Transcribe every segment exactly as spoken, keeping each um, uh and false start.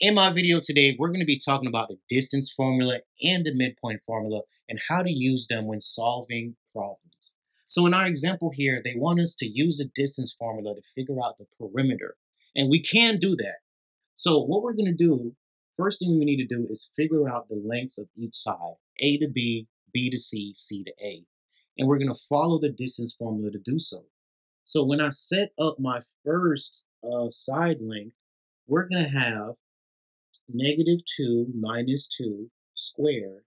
In my video today, we're going to be talking about the distance formula and the midpoint formula and how to use them when solving problems. So in our example here, they want us to use the distance formula to figure out the perimeter, and we can do that. So what we're going to do, first thing we need to do is figure out the lengths of each side, A to B, B to C, C to A, and we're going to follow the distance formula to do so. So when I set up my first uh, side length, we're going to have negative two minus two squared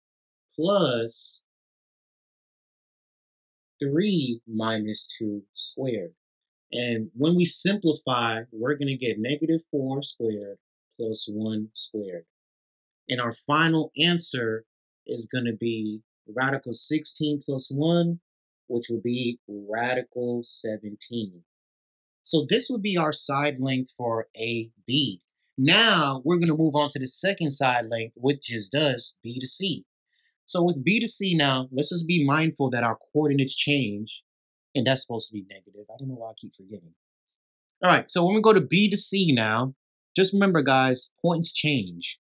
plus three minus two squared. And when we simplify, we're going to get negative four squared plus one squared. And our final answer is going to be radical sixteen plus one, which will be radical seventeen. So this would be our side length for A B. Now we're going to move on to the second side length, which is does B to C. So with B to C now, let's just be mindful that our coordinates change, and that's supposed to be negative. I don't know why I keep forgetting. All right, so when we go to B to C now, just remember, guys, points change.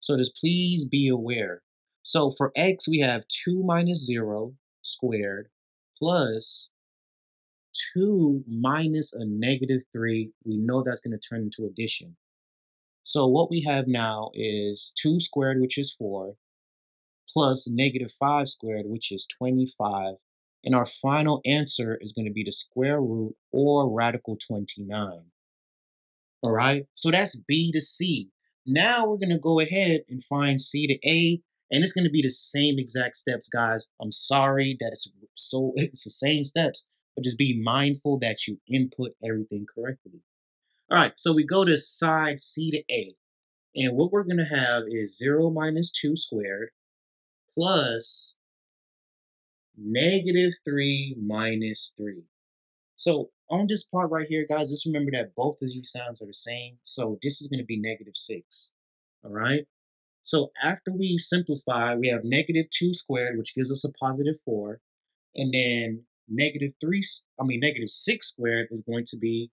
So just please be aware. So for x, we have two minus zero squared plus two minus a negative three. We know that's going to turn into addition. So what we have now is two squared, which is four, plus negative five squared, which is twenty-five. And our final answer is going to be the square root or radical twenty-nine. All right, so that's B to C. Now we're going to go ahead and find C to A, and it's going to be the same exact steps, guys. I'm sorry that it's so it's the same steps, but just be mindful that you input everything correctly. All right, so we go to side C to A, and what we're going to have is zero minus two squared plus negative three minus three. So on this part right here, guys, just remember that both of these signs are the same. So this is going to be negative six. All right. So after we simplify, we have negative two squared, which gives us a positive four. And then negative three, I mean, negative six squared is going to be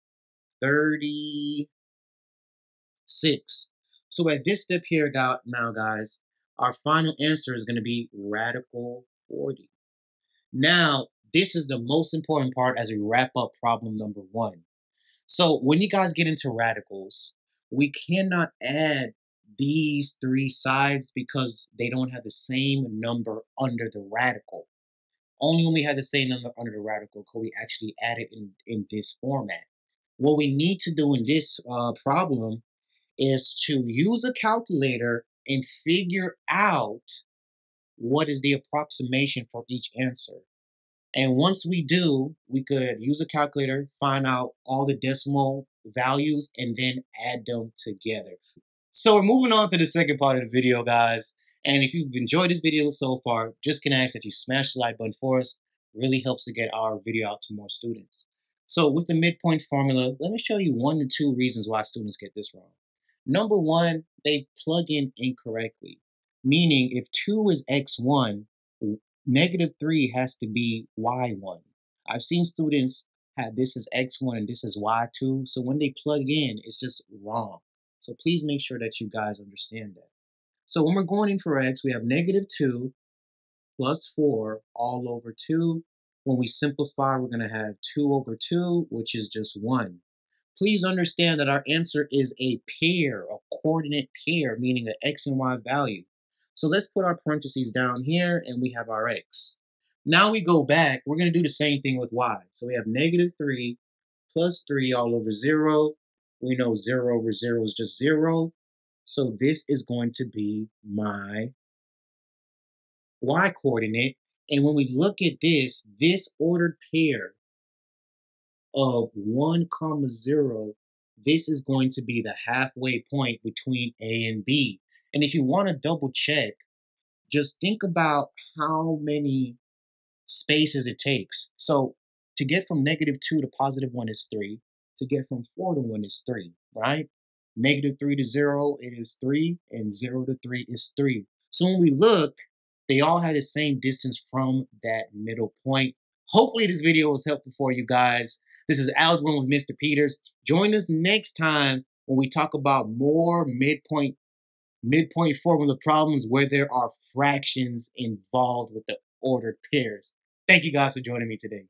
thirty-six. So at this step here now, guys, our final answer is going to be radical forty. Now, this is the most important part as we wrap up problem number one. So when you guys get into radicals, we cannot add these three sides because they don't have the same number under the radical. Only when we have the same number under the radical could we actually add it in, in this format. What we need to do in this uh, problem is to use a calculator and figure out what is the approximation for each answer. And once we do, we could use a calculator, find out all the decimal values, and then add them together. So we're moving on to the second part of the video, guys. And if you've enjoyed this video so far, just can ask that you smash the like button for us. It really helps to get our video out to more students. So with the midpoint formula, let me show you one to two reasons why students get this wrong. Number one, they plug in incorrectly, meaning if two is x one, negative three has to be y one. I've seen students have this is x one and this is y two, so when they plug in, it's just wrong. So please make sure that you guys understand that. So when we're going in for x, we have negative two plus four all over two. When we simplify, we're going to have two over two, which is just one. Please understand that our answer is a pair, a coordinate pair, meaning an x and y value. So let's put our parentheses down here, and we have our x. Now we go back. We're going to do the same thing with y. So we have negative three plus three all over zero. We know zero over zero is just zero. So this is going to be my y coordinate. And when we look at this, this ordered pair of one comma zero, this is going to be the halfway point between A and B. And if you want to double check, just think about how many spaces it takes. So to get from negative two to positive one is three. To get from four to one is three, right? Negative three to zero is three, and zero to three is three. So when we look, they all had the same distance from that middle point. Hopefully this video was helpful for you guys. This is Algebra with Mister Peters. Join us next time when we talk about more midpoint, midpoint formula problems where there are fractions involved with the ordered pairs. Thank you guys for joining me today.